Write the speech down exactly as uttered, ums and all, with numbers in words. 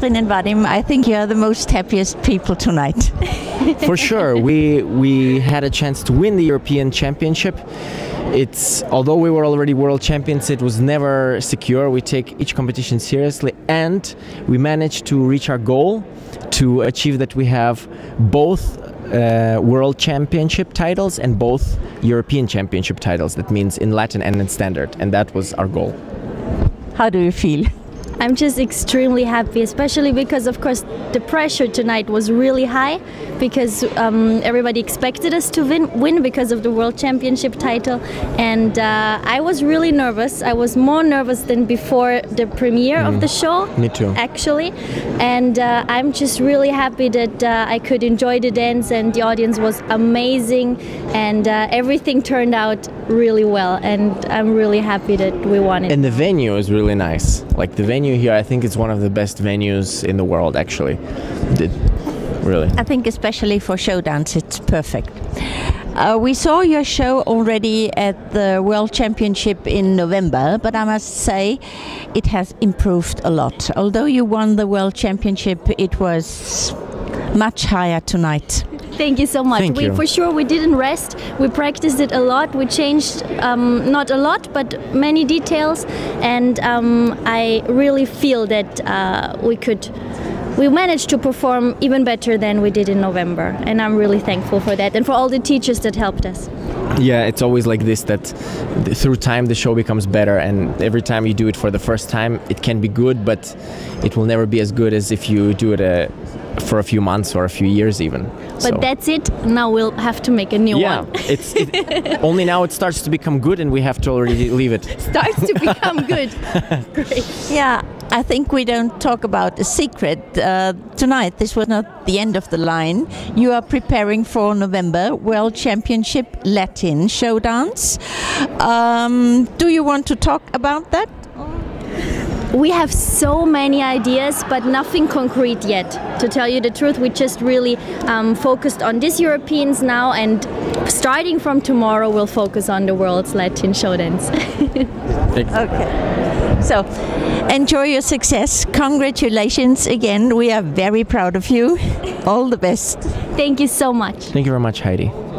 Kathrin and Vadim, I think you are the most happiest people tonight. For sure, we we had a chance to win the European Championship. It's although we were already world champions, it was never secure. We take each competition seriously, and we managed to reach our goal, to achieve that we have both uh, world championship titles and both European championship titles. That means in Latin and in standard, and that was our goal. How do you feel? I'm just extremely happy, especially because, of course, the pressure tonight was really high, because um, everybody expected us to win, win because of the World Championship title, and uh, I was really nervous. I was more nervous than before the premiere mm. of the show. Me too. Actually, and uh, I'm just really happy that uh, I could enjoy the dance, and the audience was amazing, and uh, everything turned out really well, and I'm really happy that we won it. And the venue is really nice. Like the venue here, I think it's one of the best venues in the world, actually. It, really. I think especially for show dance, it's perfect. Uh, we saw your show already at the World Championship in November, but I must say it has improved a lot. Although you won the World Championship, it was much higher tonight. Thank you so much. Thank we you. For sure we didn't rest. We practiced it a lot. We changed um, not a lot, but many details. And um, I really feel that uh, we could, we managed to perform even better than we did in November. And I'm really thankful for that and for all the teachers that helped us. Yeah, it's always like this, that through time the show becomes better, and every time you do it for the first time, it can be good, but it will never be as good as if you do it a. for a few months or a few years even. But so. That's it, now we'll have to make a new yeah, one. Yeah, it's, it, only now it starts to become good and we have to already leave it. Starts to become good. Great. Yeah, I think we don't talk about a secret. Uh, tonight, this was not the end of the line. You are preparing for November World Championship Latin show dance. Um, do you want to talk about that? We have so many ideas, but nothing concrete yet. To tell you the truth, we just really um, focused on these Europeans now, and starting from tomorrow, we'll focus on the world's Latin show dance. Okay. So, enjoy your success. Congratulations again. We are very proud of you. All the best. Thank you so much. Thank you very much, Heidi.